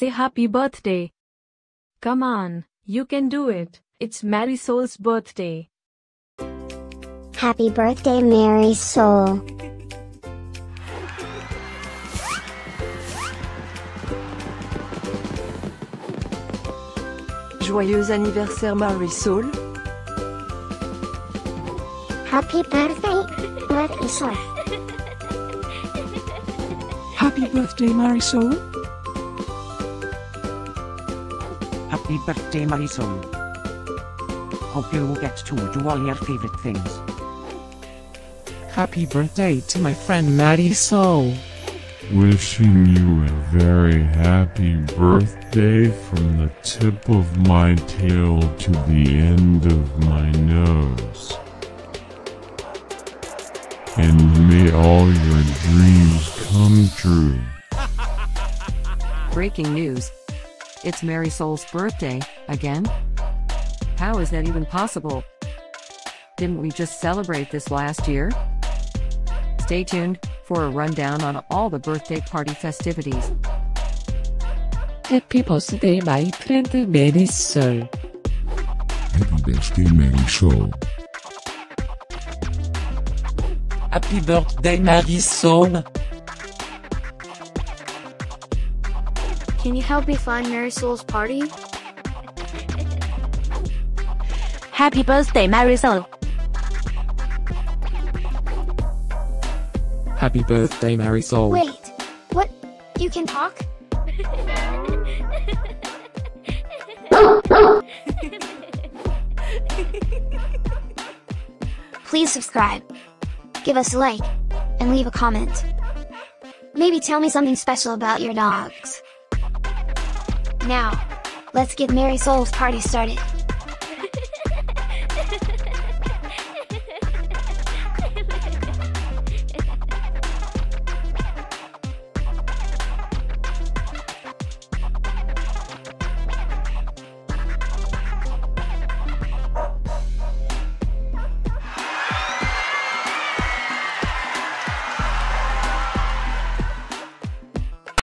say happy birthday. Come on, you can do it. It's Marisol's birthday. Happy birthday, Marisol. Joyeux anniversaire, Marisol. Happy birthday, Marisol. Happy birthday, Marisol. Happy birthday, Marisol. Hope you will get to do all your favorite things. Happy birthday to my friend Marisol. Wishing you a very happy birthday from the tip of my tail to the end of my nose. And may all your dreams come true. Breaking news. It's Marisol's birthday, again? How is that even possible? Didn't we just celebrate this last year? Stay tuned for a rundown on all the birthday party festivities. Happy birthday, my friend Marisol. Happy birthday, Marisol. Happy birthday, Marisol. Can you help me find Marisol's party? Happy birthday, Marisol. Happy birthday, Marisol. Wait, what? You can talk? Please subscribe, give us a like, and leave a comment. Maybe tell me something special about your dogs. Now, let's get Marisol's party started.